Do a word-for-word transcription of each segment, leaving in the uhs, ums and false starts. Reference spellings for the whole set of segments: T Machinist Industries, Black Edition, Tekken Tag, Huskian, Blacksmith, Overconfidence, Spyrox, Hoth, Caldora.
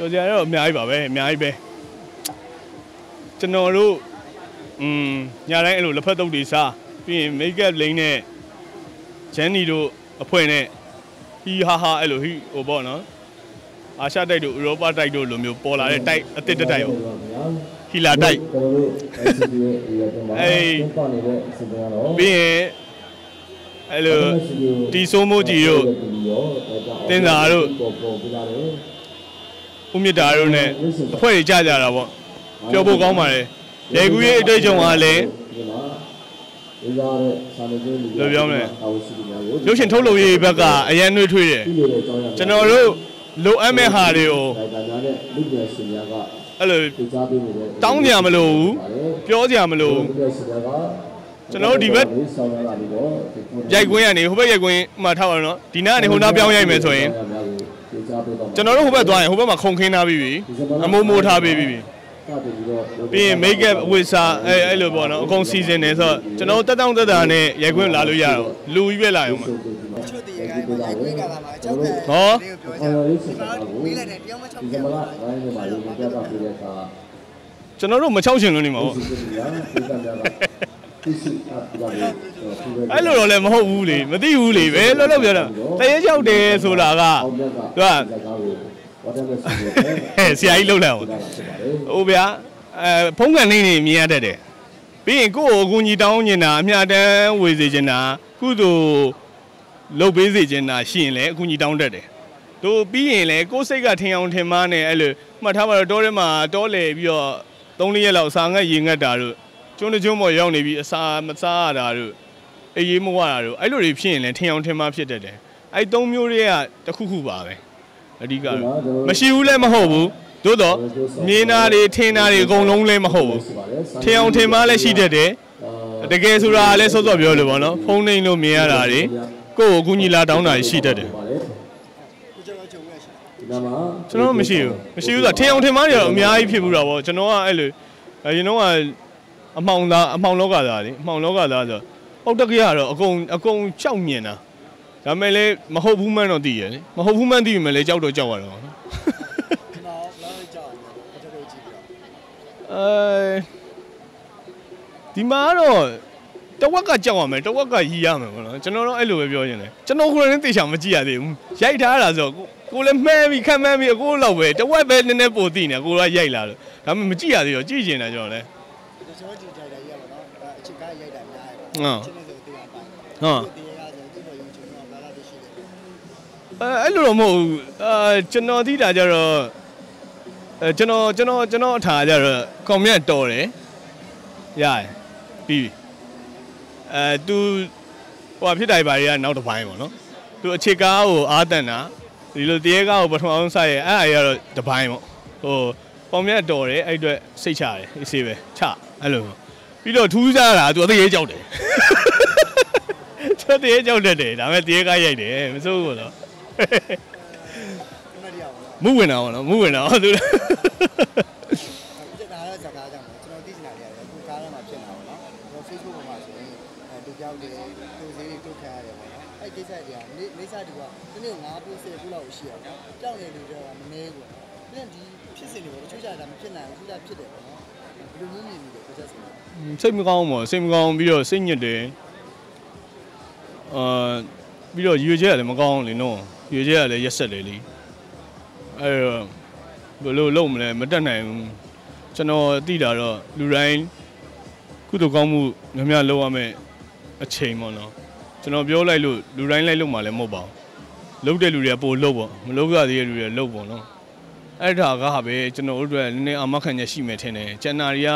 Tôi thấy là mày bảo về, mày về. Chân nó luôn. Um, nhà này luôn là phải đầu đi xa. Vì mấy cái lính này, chén đi đồ, phơi này, hi ha ha, rồi hi, ô bò nó. À sao đây đồ, rồi ba đây đồ, rồi miêu bò lại đây, tết đây đây. Hi là đây. Hey, biết. Hello, đi số mô gì rồi? Tên là rồi. Hôm nay đã rồi nè, phải trả giá rồi. Cho bố con mày, để cái đây trong nhà này. Được không nè? Lúc trên thâu lâu gì bác cả, anh em nuôi thui đấy. Cho nên lúc lúc em mới hạ đi ô. Hello, tao nhà mày luôn, béo nhà mày luôn. Cho nó đi vết, dạy quên anh ấy, không phải dạy quên mà thao nó, tí nữa anh hôm nay béo dạy mày rồi. Cho nó không phải toàn, không phải mà không khi nào bị bị, anh mua mua thao bị bị. Vì mấy cái quên sa, ấy ấy lừa bỏ nó, con season này sao? Cho nó tất tông tất đàn này, dạy quên là lười rồi, lười về lại mà. Hả? Cho nó lúc mà cháu chuyện rồi đi mà. Ai lừa rồi mà họ u lì, mà đi u lì về, nó đâu biết đâu. Tại sao để số là cả, đúng không? Xe ai lâu lâu, ô bé, phong cảnh này miệt đấy đấy. Bây giờ cô cô như đâu như nào, miệt đấy, vui gì chứ nào, cô đồ lâu bế gì chứ nào, xinh lẹ, cô như đâu đấy đấy. Tôi bây giờ này, cô xây cái thang ông thang mà này, rồi mà thằng vào đó mà đó là bây giờ đông này là sang cái gì cái đó rồi. Chúng tôi chúng mày ông này bị sa mất sa rồi, ai gì mua rồi, ai lười phiền này, thằng ông thằng mà phiền đấy đấy. Ai đông nhiều đấy à, ta khú khú bà đấy. Đi cả, mà siêu lên mà hổ bù, đúng đó, miền nào đi, thiên nào đi, con lông lên mà hổ bù, thiên ông thiên mà lên xịt đấy, để cái số ra lên số số biểu được bao nó, phong này nó miền nào đi, cô cũng như là đào này xịt đấy. Cho nó mới siêu, mới siêu là thiên ông thiên mà rồi miền ai phi bù ra bao, cho nó ai rồi, ai nó à, mong là mong lốc cả rồi, mong lốc cả rồi, ông ta kia rồi, ông ông trong miền à. Cái này là mà hộp húm ăn nó đi vậy, mà hộp húm ăn đi mà lấy cháu đồ cháu vào đó. Thì mà rồi, cháu quá cả cháu vào mày, cháu quá cả gì à mày mà nó, cho nó ấy lười biếng như này, cho nó không nên tự chạm vào gì à thì, dạy thà là rồi, cô lên mẹ bị khăn mẹ bị cô lâu về, cháu quá về nên nên bỏ đi nè, cô lại dạy là rồi, cái mà gì à thì rồi, gì gì này rồi này. Ờ. Ờ. Ấy lúc đó mù, cho nó thì đã rồi, cho nó cho nó cho nó thả rồi, không nhận đồ đấy, yeah, bì, tôi, qua phía đại bài là nấu đồ bài mà nó, tôi chơi cá ở Á Tân á, rồi chơi cá ở Bắc Mông Sai, ai rồi đồ bài mà, ô, không nhận đồ đấy, ai đó xây chả, xây về, chả, ấy luôn, bây giờ thu ra là tôi thấy dễ chịu đấy, tôi thấy dễ chịu đấy đấy, làm cái chơi cá vậy đấy, mới số của nó. Mũ quần áo nó, mũ quần áo tôi. Xem con mà xem con bây giờ sinh nhật đấy. Bây giờ yêu chơi là mà con thì nó. Yêu chơi là rất là lý. Ở lâu lâu mà mất đợt này, cho nó đi đã rồi, lười rồi, cứ tụ con mu, nhà mình lâu lắm rồi, chơi mà nó, cho nó béo lại lười, lười rồi lại lâu mà lại mua bao, lâu đây lười à, bố lâu bao, lâu cái gì lười lâu bao nó, ai thà cái hả bé, cho nó ở đây, nên âm ác nhà xí mệt thế này, cho nó ria,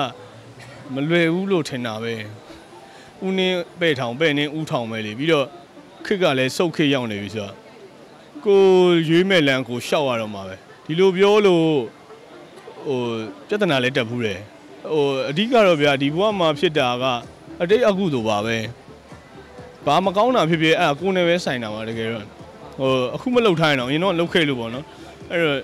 mà lười u lười thế nào bé, u này bé thằng bé này u thằng mày đi, bây giờ khi cái này sâu khi nhau này bây giờ. Cô dưới mẹ làng cô sâu vào mà vậy thì lúc béo luôn, chắc là lấy tập huấn rồi, đi cả rồi bây đi qua mà phải đào cả, ở đây aku đồ bà vậy, bà mà câu nào phải biết à cô này phải sai nào mà được rồi, ờ không biết lâu thay nào, như nó lâu khay luôn bọn nó, rồi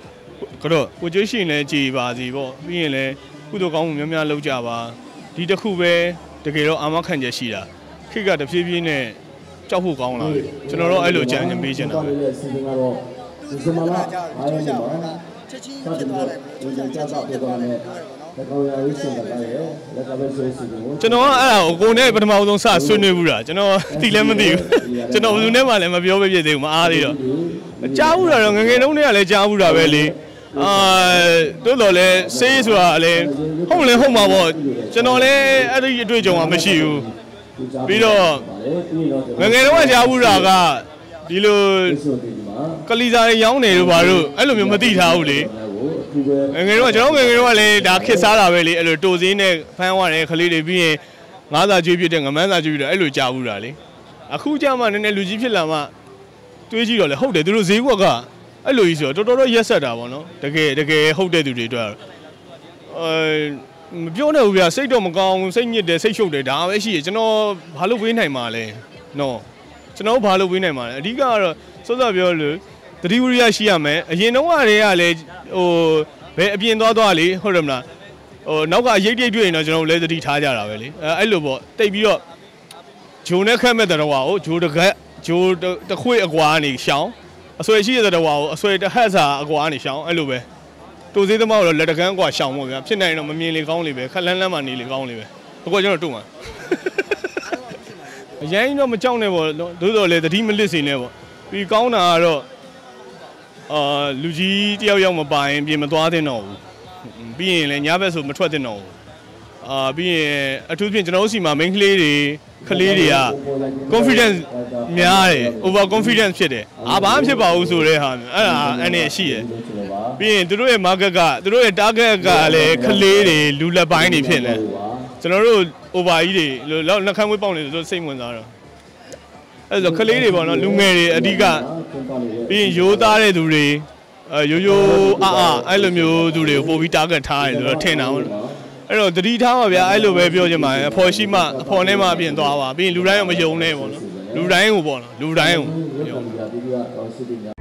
cái đó, cô chơi xin này chỉ bà gì bỏ, bây giờ này, cô đồ câu mình nhà lâu già bà, đi đâu khu về, được rồi, anh mà khăn giấy xí đã, khi cả tập chơi bên này. Cháu phụ con rồi, cho nó lo ai lựa chọn những bí chuyện nào. 家庭的有有家長對方咧，你講有啲性格嘅嘢，你講咩水事嘅？ကျွန်တော်အဲ့ဒါကိုကိုနဲ့ပထမဦးဆုံးစဆွေးနွေးဘူးလားကျွန်တော်တီးလည်းမသိဘူးကျွန်တော်ဘယ်သူနဲ့မှလည်းမပြောပြသေးဘူးမအားသေးတော့ကြားဘူးလားငငယ်တုန်းကလည်းကြားဘူးတာပဲလေအာတော်တော်လဲဆေးဆိုတာလည်းဟုတ်လဲဟုတ်မှာပေါ့ကျွန်တော်လည်းအဲ့ဒီအတွေ့အကြုံကမရှိဘူးပြီးတော့ငငယ်တုန်းကကြားဘူးတာကဒီလိုကလီစာရောင်းနေလို့ပါလို့အဲ့လိုမျိုးမသိထားဘူးလေငငယ်တော့ကျွန်တော်ငငယ်တော့လည်းဒါခစ်စားတာပဲလေအဲ့လိုတိုစင်းနဲ့ဖမ်းသွားတယ်ခလေးတွေပြီးရင်ငါးစာကျွေးပြတဲ့ငမန်းစာကျွေးပြတော့အဲ့လိုကြားဘူးတာလေအခုကြမှနည်းနည်းလူကြီးဖြစ်လာမှတွေးကြည့်တော့လေဟုတ်တယ်သူတို့ဈေးကွက်ကအဲ့လိုကြီးဆိုတော့တော်တော်ရက်ဆက်တာပေါ့နော်တကယ်တကယ်ဟုတ်တဲ့သူတွေအတွက်အဲမပြောနဲ့ဘူးဗျာစိတ်တော့မကောင်းစိတ်ညစ်တယ်စိတ်ရှုပ်တယ်ဒါပဲရှိရကျွန်တော်ဘာလို့ဝေးနိုင်မှာလဲနော်ကျွန်တော်ဘာလို့ဝေးနိုင်မှာလဲအဓိကကတော့စောစောပြောလို့တတိဝရိယရှိရမယ်အရင်တော့ကတည်းကလည်းဟိုဘယ်အပြင်သွားသွားလေဟုတ်တယ်မလားဟိုနောက်ကအရေးတိတ်တွေ့ရင်တော့ကျွန်တော်လည်းသတိထားကြတာပဲလေအဲအဲ့လိုပေါ့တိတ်ပြီးတော့ဂျိုနဲ့ခက်မဲ့တဲ့တော့ဟိုဂျိုတကက်ဂျိုတခွေအကွာနေရှောင်းအဆွေရှိတဲ့တော့ဟိုအဆွေတဟက်စာအကွာနေရှောင်းအဲ့လိုပဲတူစည်းသမားတော့လက်တကန်းအကွာရှောင်းပေါ့ဗျာဖြစ်နိုင်တော့မမြင်လေကောင်းလေပဲခက်လန်းလန်းမှနေလေကောင်းလေပဲအခုကျွန်တော်တို့မှာအရင်တော့မကြောက်နဲ့ပေါ့သို့တော်လည်းသတိမလစ်စင်နဲ့ပေါ့ပြီးကောင်းတာကတော့အာလူကြီးတယောက်ယောက်မပါရင်ပြင်မသွားသင့်တော့ဘူးပြီးရင်လည်းညဘက်ဆိုမထွက်သင့်တော့ဘူးအာပြီးရင်အထူးဖြင့်ကျွန်တော်တို့စီမှာ main ကလေးတွေခလေးတွေက confidence များတယ် over confidence ဖြစ်တယ်အာဘာမှဖြစ်ပါဘူးဆိုတဲ့ဟာအဲ့ဒါအဲ့နဲ့ရှိတယ်ပြီးရင်တို့ရဲ့ market ကတို့ရဲ့ target ကလည်းခလေးတွေလူလက်ပိုင်းတွေဖြစ်နေကျွန်တော်တို့ over ကြီးတွေလောက်နှခမ်းဝေးပေါက်နေဆိုစိတ်ဝင်စားတော့အဲ့လိုခလေးတွေပေါ့နော်လူငယ်တွေအဓိကပြီးရင်ရိုးသားတဲ့သူတွေရိုးရိုးအာအာအဲ့လိုမျိုးသူတွေကိုပို့ပြီး target ထားတယ်ဆိုတော့ထင်တာပေါ့အဲ့တော့တတိထားပါဗျာအဲ့လိုပဲပြောချင်ပါတယ်အဖော်ရှိမှအဖော်နဲ့မှပြင်သွားပါပြီးရင်လူတိုင်းရောမယုံနဲ့ပေါ့နော်လူတိုင်းကိုပေါ့နော်လူတိုင်းကို